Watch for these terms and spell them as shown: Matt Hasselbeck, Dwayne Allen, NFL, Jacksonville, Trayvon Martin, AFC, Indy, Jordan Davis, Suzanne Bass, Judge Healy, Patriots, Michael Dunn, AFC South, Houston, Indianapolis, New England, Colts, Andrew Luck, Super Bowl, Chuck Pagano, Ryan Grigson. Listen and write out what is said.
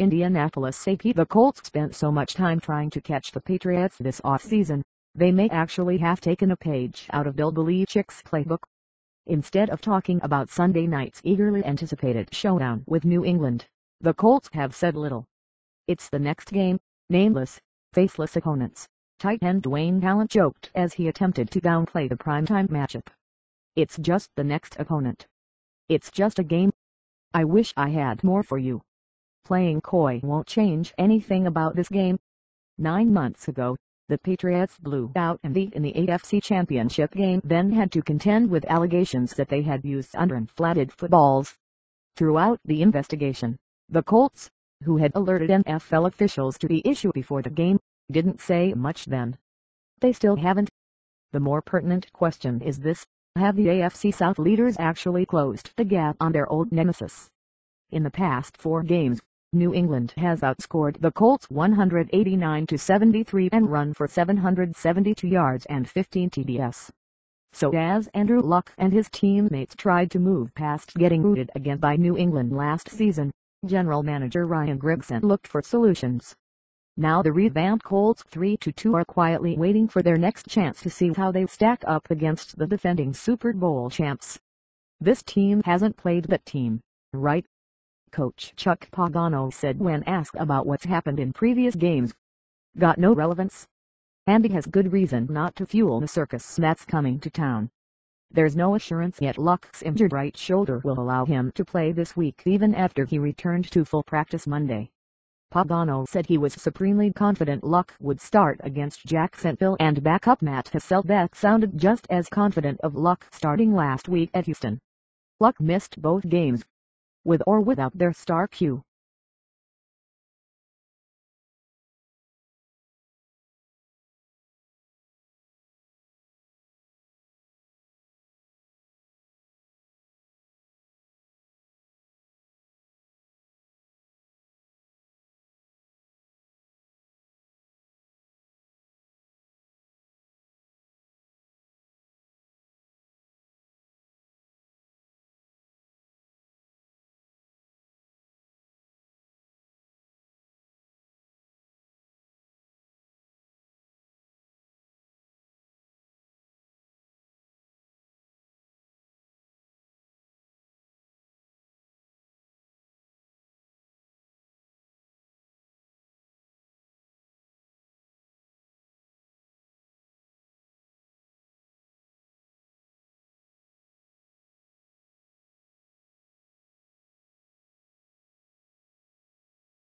Indianapolis safety. The Colts spent so much time trying to catch the Patriots this offseason, they may actually have taken a page out of Bill Belichick's playbook. Instead of talking about Sunday night's eagerly anticipated showdown with New England, the Colts have said little. It's the next game, nameless, faceless opponents, tight end Dwayne Allen joked as he attempted to downplay the primetime matchup. It's just the next opponent. It's just a game. I wish I had more for you. Playing coy won't change anything about this game. 9 months ago, the Patriots blew out Indy in the AFC Championship game, then had to contend with allegations that they had used under-inflated footballs. Throughout the investigation, the Colts, who had alerted NFL officials to the issue before the game, didn't say much then. They still haven't. The more pertinent question is this: have the AFC South leaders actually closed the gap on their old nemesis? In the past 4 games, New England has outscored the Colts 189-73 and run for 772 yards and 15 TDs. So as Andrew Luck and his teammates tried to move past getting rooted again by New England last season, General Manager Ryan Grigson looked for solutions. Now the revamped Colts 3-2 are quietly waiting for their next chance to see how they stack up against the defending Super Bowl champs. This team hasn't played that team, right? Coach Chuck Pagano said when asked about what's happened in previous games. Got no relevance. Andy has good reason not to fuel the circus that's coming to town. There's no assurance yet Luck's injured right shoulder will allow him to play this week, even after he returned to full practice Monday. Pagano said he was supremely confident Luck would start against Jacksonville, and backup Matt Hasselbeck sounded just as confident of Luck starting last week at Houston. Luck missed both games, with or without their star Q.